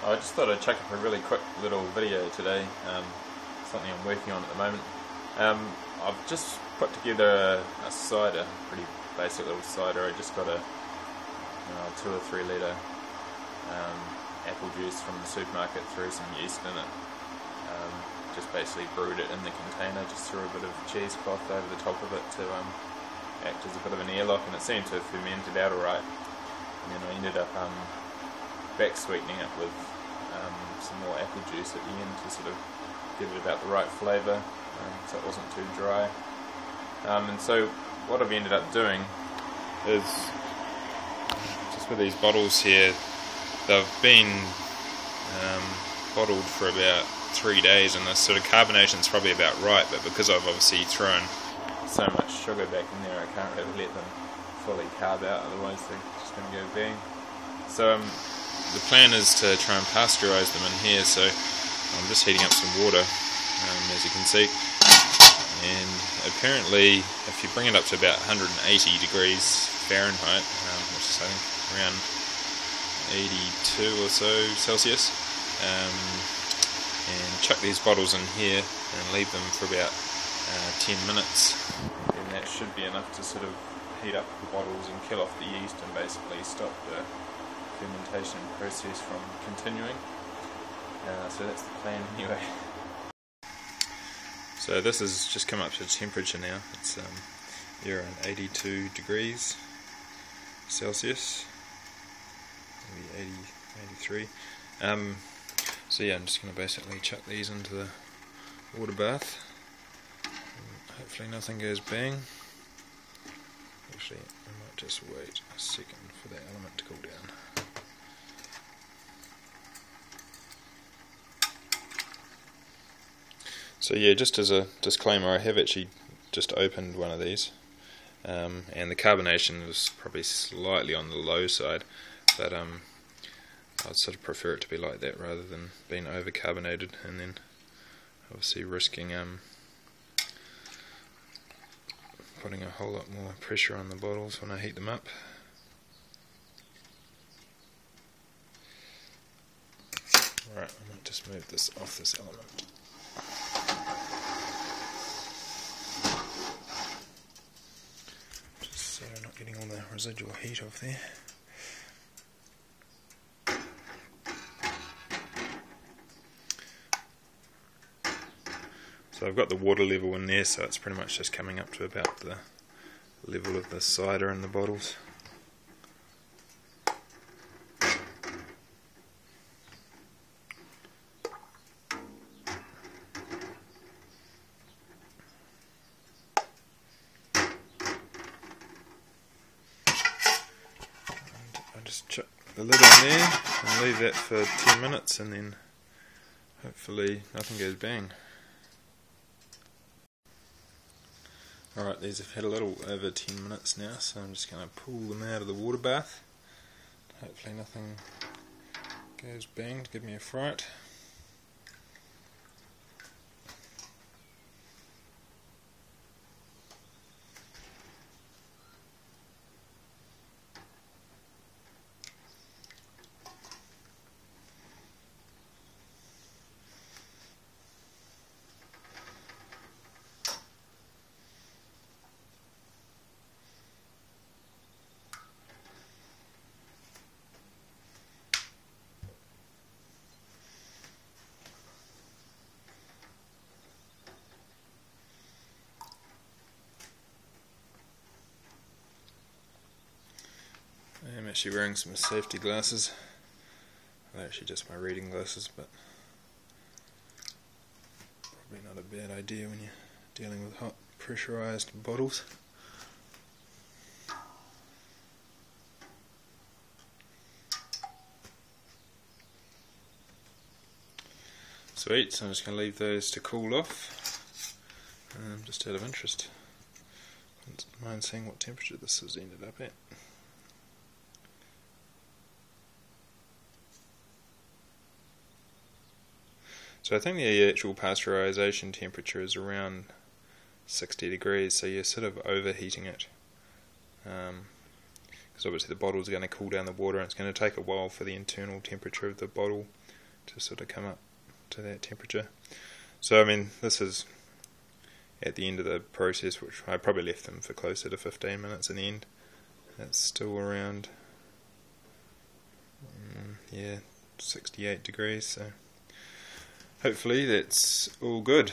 I just thought I'd chuck up a really quick little video today, something I'm working on at the moment. I've just put together a cider, pretty basic little cider. I just got a 2 or 3 litre apple juice from the supermarket, threw some yeast in it, just basically brewed it in the container, just threw a bit of cheesecloth over the top of it to act as a bit of an airlock, and it seemed to have fermented out alright. And then I ended up back sweetening it with some more apple juice at the end to sort of give it about the right flavour, so it wasn't too dry. And so what I've ended up doing is, just with these bottles here, they've been bottled for about 3 days, and the sort of carbonation's probably about right, but because I've obviously thrown so much sugar back in there, I can't really let them fully carb out, otherwise they're just going to go bang. So the plan is to try and pasteurize them in here, so I'm just heating up some water, as you can see, and apparently if you bring it up to about 180 degrees Fahrenheit, which is I think around 82 or so Celsius, and chuck these bottles in here and leave them for about 10 minutes, and that should be enough to sort of heat up the bottles and kill off the yeast and basically stop the fermentation process from continuing. So that's the plan anyway. So this has just come up to temperature now. It's around 82 degrees Celsius, maybe 80, 83. So yeah, I'm just going to basically chuck these into the water bath. Hopefully nothing goes bang. Actually, I might just wait a second for that element to cool down. So yeah, just as a disclaimer, I have actually just opened one of these, and the carbonation is probably slightly on the low side, but I'd sort of prefer it to be like that rather than being over carbonated and then obviously risking putting a whole lot more pressure on the bottles when I heat them up. Alright, I might just move this off this element. Just so I'm not getting all the residual heat off there. So I've got the water level in there, so it's pretty much just coming up to about the level of the cider in the bottles. And I'll just chuck the lid on there and leave that for 10 minutes, and then hopefully nothing goes bang. Alright, these have had a little over 10 minutes now, so I'm just going to pull them out of the water bath. Hopefully nothing goes bang to give me a fright. I'm actually wearing some safety glasses. They're actually just my reading glasses, but probably not a bad idea when you're dealing with hot pressurized bottles. Sweet, so I'm just going to leave those to cool off, just out of interest. I don't mind seeing what temperature this has ended up at. So I think the actual pasteurisation temperature is around 60 degrees, so you're sort of overheating it, because obviously the bottle's going to cool down the water, and it's going to take a while for the internal temperature of the bottle to sort of come up to that temperature. So I mean, this is at the end of the process, which I probably left them for closer to 15 minutes in the end. That's still around, yeah, 68 degrees, so hopefully that's all good.